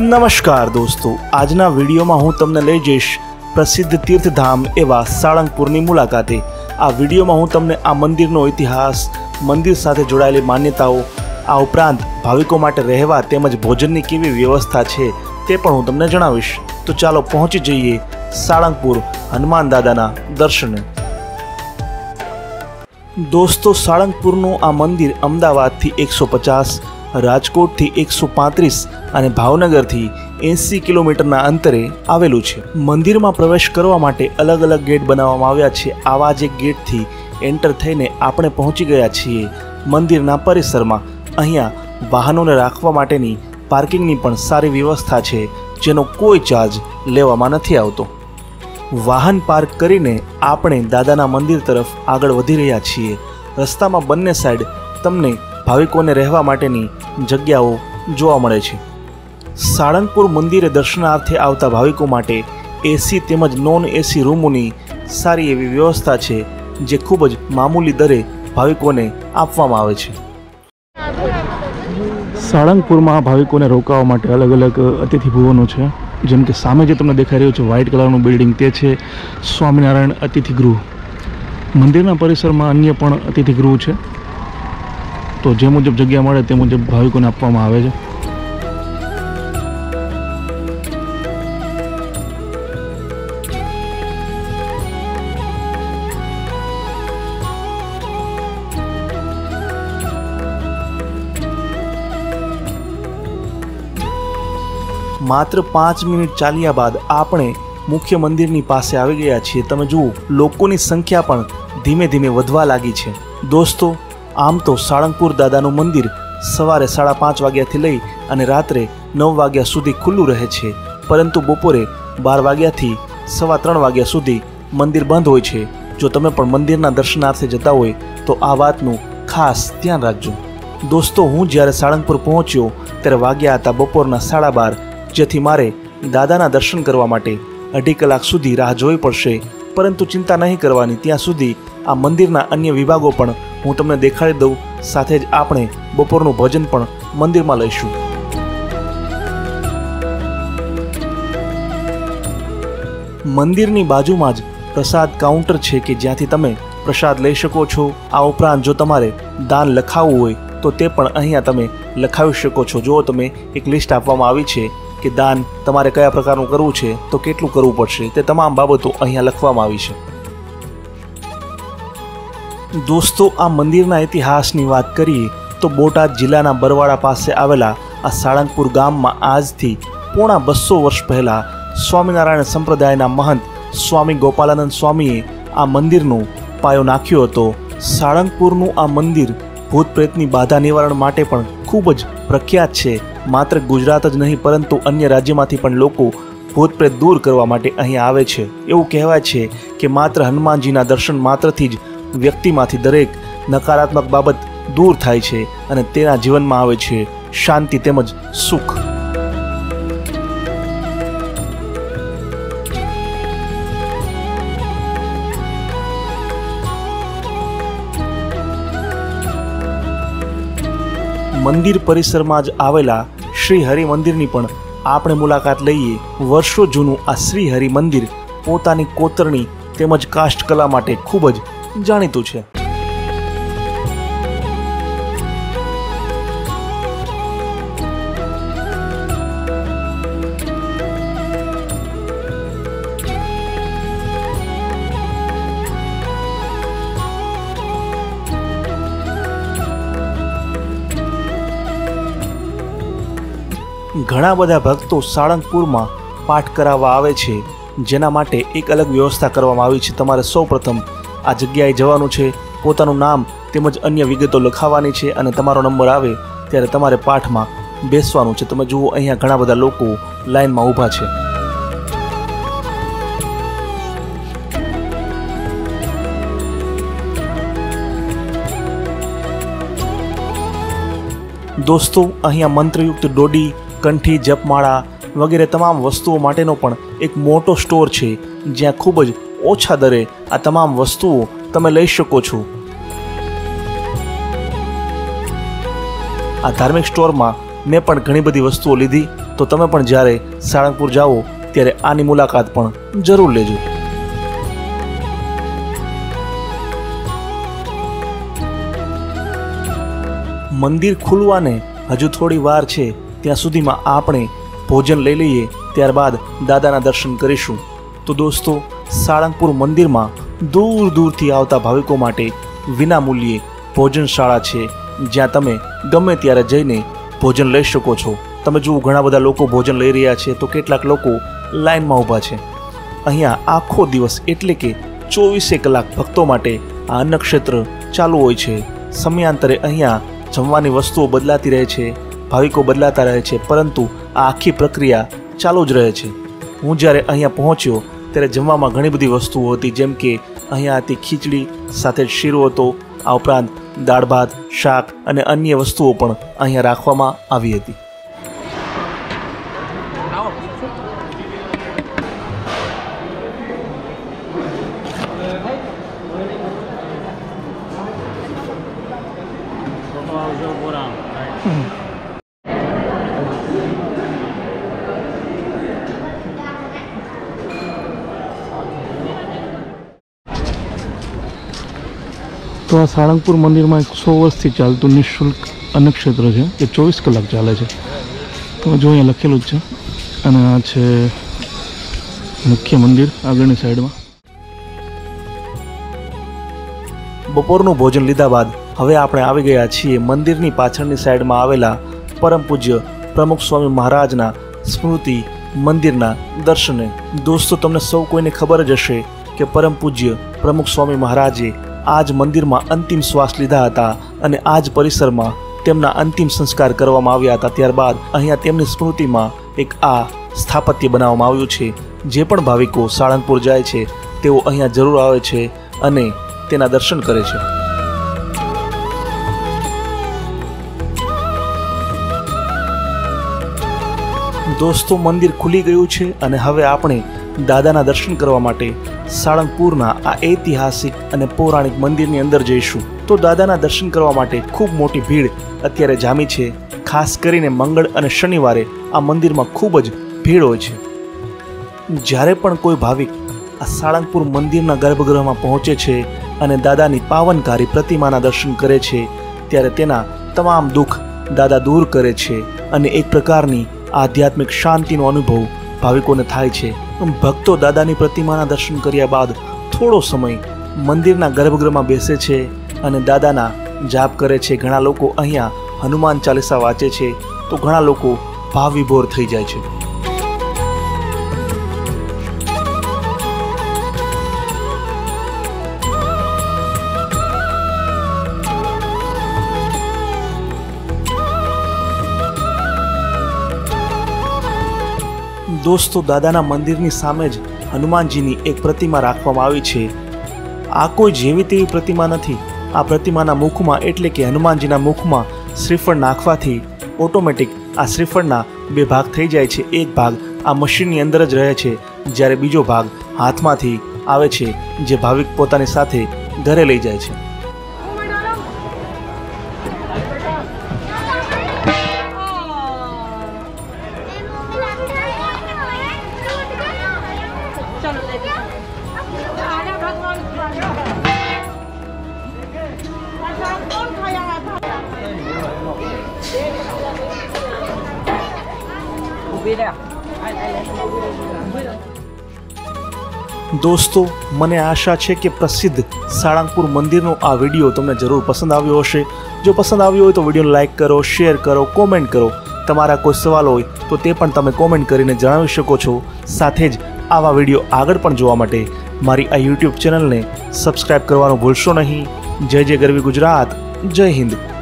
नमस्कार दोस्तों, आजना वीडियो में हूँ तमने लई जईश प्रसिद्ध तीर्थधाम एवं सालंगपुरनी मुलाकाते। आ वीडियो में हूँ तमने आ मंदिरनो इतिहास, मंदिर साथे जोड़ायेली मान्यताओं, आ उपरांत भाविकों माटे रहेवा तेमज भोजननी केवी व्यवस्था छे ते पण हूँ तमने जणावीश। तो चालो पहुंची जाइए सालंगपुर हनुमान दादाना दर्शने। दोस्तों, सालंगपुरनु आ मंदिर अमदावादथी 150, राजकोट थी 135 अने भावनगर थी 80 किलोमीटरना अंतरे आवेलू छे। मंदिर में प्रवेश करवा माटे अलग अलग गेट बनावामां आव्या छे। आवा ज एक गेट थी एंटर थईने आपणे पहुंची गया छीए मंदिरना परिसरमां। अहींया वाहनोने राखवा माटेनी पार्किंगनी पण सारी व्यवस्था छे, जेनो कोई चार्ज लेवामां नथी आवतो। वाहन पार्क करीने आपणे दादाना मंदिर तरफ आगळ वधी रह्या छीए। रस्तामां बंने साइड तमने भाविकोने रहेवा माटेनी जग्याओ जोवा मळे छे। सालंगपुर मंदिरे दर्शनार्थे आवता भाविको माटे एसी तेमज नॉन एसी रूमोनी सारी एवी व्यवस्था छे, जे खूब ज मामूली दरे भाविकोने आपवामां आवे छे। सालंगपुर में भाविकोने रोकावा माटे अलग अलग अतिथि भुवनो छे, जेम के सामे जे तमने देखाई रह्यो छे व्हाइट कलरनुं बिल्डिंग ते छे स्वामीनारायण अतिथि गृह। मंदिरना परिसरमां अन्य पण अतिथि गृह छे, तो जे मुजब जगह मळे ते मुजब भाविकोने आपवामां आवे छे। मात्र 5 मिनिट चाल्या बाद आपणे मुख्य मंदिरनी पासे आवी गया छे। तमे जुओ, लोकोनी संख्या पण धीमे धीमे वधवा लागी छे। दोस्तों, आम तो सालंगपुर दादानु मंदिर सवारे 5:30 वाग्याथी लई अने रात्रे 9 वाग्या सुधी खुल्लू रहे छे, परंतु बपोरे 12 वाग्याथी 3:15 वाग्या सुधी मंदिर बंध होय छे। जो तमे पण मंदिरना दर्शनार्थे जता होय तो आ वातनु खास ध्यान राखजो। दोस्तों, हूँ ज्यारे सालंगपुर पहोंच्यो त्यारे वाग्या हता बपोरना 12:30, जेथी मारे दादाना दर्शन करवा माटे 2.5 कलाक सुधी राह जोवी पड़शे। परंतु चिंता नहीं करवानी, त्यां सुधी आ मंदिरना अन्य विभागों पण हूँ तमने देखाड़ी दऊं, साथे ज आपणे बपोरनुं भोजन पण मंदिर में लईशुं। मंदिरनी बाजुमां ज प्रसाद काउंटर छे के ज्यांथी तमे प्रसाद लई शको छो। आ उपरांत जो तमारे दान लखाववुं होय तो ते पण अहींया तमे लखावी शको छो। जो तमे एक लिस्ट आपवामां आवी छे कि दान तमारे कया प्रकारनुं करवुं छे, तो केटलुं करवुं पड़शे, ते तमाम बाबतो अहींया लखवामां आवी छे। दोस्तों, आ मंदिरना इतिहासनी वात करीए तो बोटाद जिल्लाना बरवाड़ा पासे आवेला आ सालंगपुर गाममां आजथी 250 वर्ष पहेला स्वामीनारायण संप्रदायना महंत स्वामी गोपालनंद स्वामीए आ मंदिरनो पायो नाख्यो हतो। सालंगपुरनुं आ मंदिर भूत प्रेतनी बाधा निवारण माटे पण खूब ज प्रख्यात छे। मात्र गुजरात ज नहीं परंतु अन्य राज्यमांथी पण लोको भूत प्रेत दूर करवा माटे अहीं आवे छे। एवुं कहेवाय छे के मात्र हनुमानजीना दर्शन मात्रथी ज व्यक्तिमांथी दरेक नकारात्मक बाबत दूर थाय छे अने तेना जीवनमां आवे छे शांति तेमज सुख। मंदिर परिसर में ज आवेला श्रीहरि मंदिरनी पण आपणे मुलाकात लईए। वर्षों जूनू आ श्रीहरि मंदिर पोतानी कोतरणी तेमज काष्ठकला माटे खूब ज जाणीतुं छे। घणा बधा भक्तों सालंगपुर में पाठ करावा आवे छे, जेना माटे एक अलग व्यवस्था करवामां आवी छे। तमारे सौ प्रथम आ जग्याए जवानुं छे, पोतानुं नाम तेमज अन्य विगतो लखावानी छे अने तमारो नंबर आवे त्यारे तमारे पाठ में बेसवानुं छे। तमे जुओ, अहींया घणा बधा लोको लाइन में ऊभा छे। दोस्तों, अहींया मंत्रयुक्त डोडी, कंठी, जपमाळा वगैरह तमाम वस्तुओं माटेनो पण एक मोटो स्टोर छे, ज्यां खूब ज ओछा दरे आ तमाम वस्तुओं तमे लई शको छो। आ धार्मिक स्टोर में मैं घनी बड़ी वस्तुओं लीधी, तो तमे पण ज्यारे सालंगपुर जाओ त्यारे आनी मुलाकात पण जरूर लेजो। मंदिर खुलवाने हजू थोड़ी वार छे, त्यां सुधीमां आपणे भोजन लई लईए, त्यारबाद दादाना दर्शन करीशुं। तो दोस्तों, सालंगपुर मंदिर में दूर दूर थी आवता भाविकों माटे विनामूल्ये भोजनशाला छे, ज्यां तमे गमे त्यारे जईने भोजन लई शको छो। तमे जुओ घणा बधा लोको भोजन लई रह्या छे, तो केटलाक लोको लाइन में ऊभा छे। अहींया आखो दिवस एटले के 24 कलाक भक्तों माटे आ अन्न क्षेत्र चालू होय छे। समयांतरे अहींया जमवानी वस्तुओं बदलाती रहे छे, भाविको बदलाता रहे छे, परंतु आ आखी प्रक्रिया चालू ज रहे छे। हूँ ज्यारे अहींया पहोंच्यो त्यारे जमवामां घणी बधी वस्तुओ हती, जेम के अहींया हती खीचड़ी साथे शीरो हतो, आ उपरांत दाळ भात, शाक अने अन्य वस्तुओं पण अहींया राखवामां आवी हती। तो आ सालंगपुर मंदिर में 100 वर्ष थी चालतु निःशुल्क अन्न क्षेत्र है, ये 24 कलाक चाले। तो जो अँ लखेलू है आ मुख्य मंदिर आगे साइड में। बपोरनु भोजन लीधा बाद हवे आपणे आवी गया छीए मंदिरनी पाछळनी साइड में आवेला परम पूज्य प्रमुख स्वामी महाराजना स्मृति मंदिरना दर्शने। दोस्तों, तमने सौ कोईने खबर ज हशे के परम पूज्य प्रमुख स्वामी महाराजे आज मंदिर में अंतिम श्वास लीधा था और आज परिसर में तेमना अंतिम संस्कार करवामां आव्या था। त्यारबाद अहींया तेमनी स्मृति में एक आ स्थापत्य बनावामां आव्युं छे। जे पण भाविको सालंगपुर जाए छे तेओ अहींया जरूर आवे छे अने तेना दर्शन करे छे। दोस्तों, मंदिर खुली गयुं छे अने हवे आपणे दादाना दर्शन करवा माटे सालंगपुरना आ ऐतिहासिक अने पौराणिक मंदिरनी अंदर जईशुं। तो दादाना दर्शन करवा माटे खूब मोटी भीड़ अत्यारे जामी छे, खास करीने मंगळ अने शनिवारे आ मंदिर में खूब ज भीड़ होय छे। ज्यारे पण कोई भाविक आ सालंगपुर मंदिरना गर्भगृह में पहोंचे छे अने दादानी पावनकारी प्रतिमाना दर्शन करे छे, त्यारे तेना तमाम दुख दादा दूर करे छे अने एक प्रकारनी आध्यात्मिक शांतिनो अनुभव भाविकोने थाय छे। भक्तों दादानी प्रतिमाना दर्शन कर्या बाद थोड़ो समय मंदिरना गर्भगृह में बेसे छे अने दादाना जाप करे छे। घणा लोको अहींया हनुमान चालीसा वाँचे छे, तो घणा लोको भाव विभोर थई जाय छे। दोस्तों, दादाना मंदिरनी सामे ज हनुमान जी की एक प्रतिमा राखवामां आवी छे। आ कोई जेवी तेवी प्रतिमा नहीं, आ प्रतिमाना मुख में एटले कि हनुमान जी मुख में श्रीफल नाखवाथी ऑटोमेटिक आ श्रीफलना बे भाग थई जाय छे। एक भाग आ मशीननी अंदर ज रहे छे, ज्यारे बीजो भाग हाथमांथी आवे छे, जे भाविक पोतानी साथे घरे लई जाय छे। दोस्तों, मने आशा है कि प्रसिद्ध सालंगपुर मंदिर नो आ वीडियो तमने जरूर पसंद आव्यो हशे। जो पसंद आव्यो होय तो वीडियो लाइक करो, शेयर करो, कॉमेंट करो। तमारा कोई सवाल होय तो ते पण तमे कॉमेंट करीने जणावी शको छो। साथे ज आवा वीडियो आगळ पण जोवा माटे मारी आ यूट्यूब चेनल ने सब्सक्राइब करवानुं भूलशो नहीं। जय जय गरवी गुजरात, जय हिंद।